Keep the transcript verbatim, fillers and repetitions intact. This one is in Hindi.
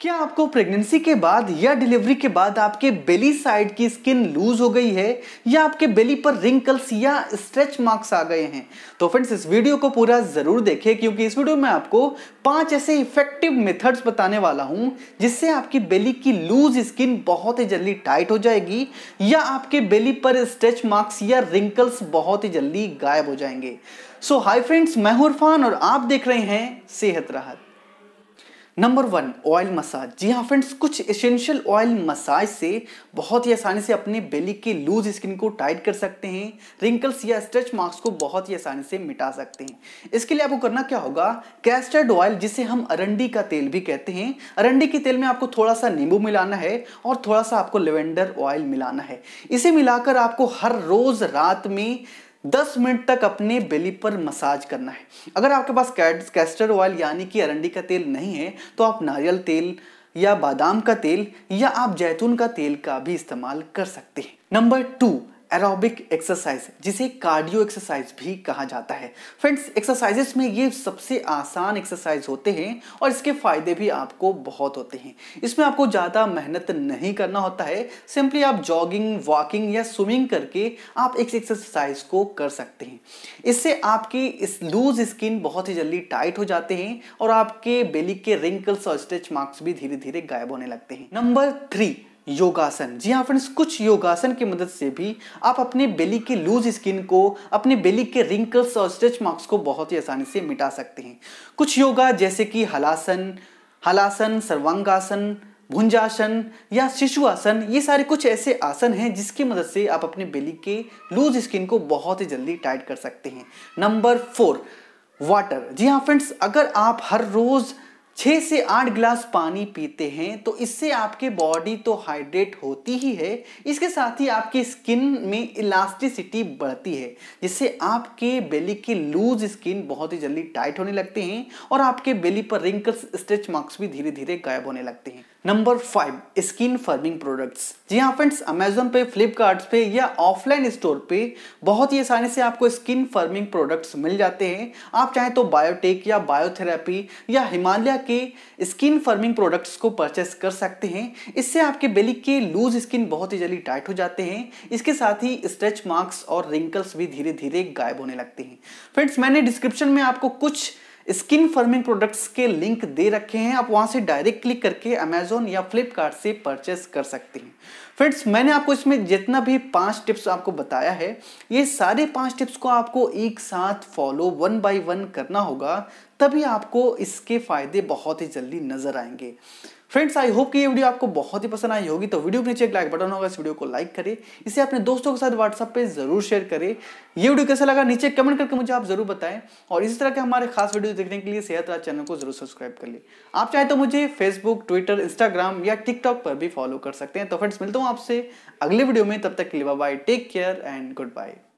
क्या आपको प्रेगनेंसी के बाद या डिलीवरी के बाद आपके बेली साइड की स्किन लूज हो गई है या आपके बेली पर रिंकल्स या स्ट्रेच मार्क्स आ गए हैं? तो फ्रेंड्स इस वीडियो को पूरा ज़रूर देखें क्योंकि इस वीडियो में आपको पांच ऐसे इफेक्टिव मेथड्स बताने वाला हूं जिससे आपकी बेली की लूज स्किन बहुत ही जल्दी टाइट हो जाएगी या आपके बेली पर स्ट्रेच मार्क्स या रिंकल्स बहुत ही जल्दी गायब हो जाएंगे। सो हाय फ्रेंड्स, मैं हूं इरफान और आप देख रहे हैं सेहत राहत। Number one, oil massage. जी हाँ फ्रेंड्स, कुछ एसेंशियल ऑयल मसाज से बहुत ही आसानी से अपने बेली के लूज स्किन को टाइट कर सकते हैं, रिंकल्स या स्ट्रेच मार्क्स को बहुत ही आसानी से मिटा सकते हैं। इसके लिए आपको करना क्या होगा, कैस्टर्ड ऑयल जिसे हम अरंडी का तेल भी कहते हैं, अरंडी के तेल में आपको थोड़ा सा नींबू मिलाना है और थोड़ा सा आपको लेवेंडर ऑयल मिलाना है। इसे मिलाकर आपको हर रोज रात में दस मिनट तक अपने बेली पर मसाज करना है। अगर आपके पास कैस्टर ऑयल यानी कि अरंडी का तेल नहीं है तो आप नारियल तेल या बादाम का तेल या आप जैतून का तेल का भी इस्तेमाल कर सकते हैं। नंबर टू, एरोबिक एक्सरसाइज जिसे कार्डियो एक्सरसाइज भी कहा जाता है। फ्रेंड्स एक्सरसाइजेस में ये सबसे आसान एक्सरसाइज होते हैं और इसके फायदे भी आपको बहुत होते हैं। इसमें आपको ज़्यादा मेहनत नहीं करना होता है, सिंपली आप जॉगिंग, वॉकिंग या स्विमिंग करके आप इस एक्सरसाइज को कर सकते हैं। इससे आपकी इस लूज स्किन बहुत ही जल्दी टाइट हो जाते हैं और आपके बेली के रिंकल्स और स्ट्रेच मार्क्स भी धीरे धीरे गायब होने लगते हैं। नंबर थ्री, योगासन। जी हाँ फ्रेंड्स, कुछ योगासन की मदद से भी आप अपने बेली के लूज स्किन को, अपने बेली के रिंकल्स और स्ट्रेच मार्क्स को बहुत ही आसानी से मिटा सकते हैं। कुछ योगा जैसे कि हलासन, हलासन, सर्वांगासन, भुंजासन या शिशुआसन, ये सारे कुछ ऐसे आसन हैं जिसकी मदद से आप अपने बेली के लूज स्किन को बहुत ही जल्दी टाइट कर सकते हैं। Number four, water. जी हाँ फ्रेंड्स, अगर आप हर रोज़ छः से आठ गिलास पानी पीते हैं तो इससे आपके बॉडी तो हाइड्रेट होती ही है, इसके साथ ही आपकी स्किन में इलास्टिसिटी बढ़ती है जिससे आपके बेली के लूज स्किन बहुत ही जल्दी टाइट होने लगते हैं और आपके बेली पर रिंकल्स, स्ट्रेच मार्क्स भी धीरे धीरे गायब होने लगते हैं। Number five, skin firming products. जी हाँ फ्रेंड्स, अमेजोन पे, फ्लिपकार्ट पे या ऑफलाइन स्टोर पे बहुत ही आसानी से आपको स्किन फर्मिंग प्रोडक्ट्स मिल जाते हैं। आप चाहें तो बायोटेक या बायोथेरेपी या हिमालय के स्किन फर्मिंग प्रोडक्ट्स को परचेस कर सकते हैं। इससे आपके बेली के लूज स्किन बहुत ही जल्दी टाइट हो जाते हैं, इसके साथ ही स्ट्रेच मार्क्स और रिंकल्स भी धीरे धीरे गायब होने लगते हैं। फ्रेंड्स मैंने डिस्क्रिप्शन में आपको कुछ स्किन फर्मिंग प्रोडक्ट्स के लिंक दे रखे हैं, आप वहां से डायरेक्ट क्लिक करके अमेजोन या फ्लिपकार्ट से परचेस कर सकते हैं। फ्रेंड्स मैंने आपको इसमें जितना भी पांच टिप्स आपको बताया है, ये सारे पांच टिप्स को आपको एक साथ फॉलो वन बाय वन करना होगा, तभी आपको इसके फायदे बहुत ही जल्दी नजर आएंगे। फ्रेंड्स आई होप कि ये वीडियो आपको बहुत ही पसंद आई होगी, तो वीडियो के नीचे एक लाइक बटन होगा, इस वीडियो को लाइक करें, इसे अपने दोस्तों के साथ व्हाट्सएप पे जरूर शेयर करें। ये वीडियो कैसा लगा नीचे कमेंट करके मुझे आप जरूर बताएं और इसी तरह के हमारे खास वीडियो देखने के लिए सेहत राहत चैनल को जरूर सब्सक्राइब कर लें। आप चाहे तो मुझे फेसबुक, ट्विटर, इंस्टाग्राम या टिकटॉक पर भी फॉलो कर सकते हैं। तो फ्रेंड्स मिलता हूँ आपसे अगले वीडियो में, तब तक के लिए bye bye, take care and good bye.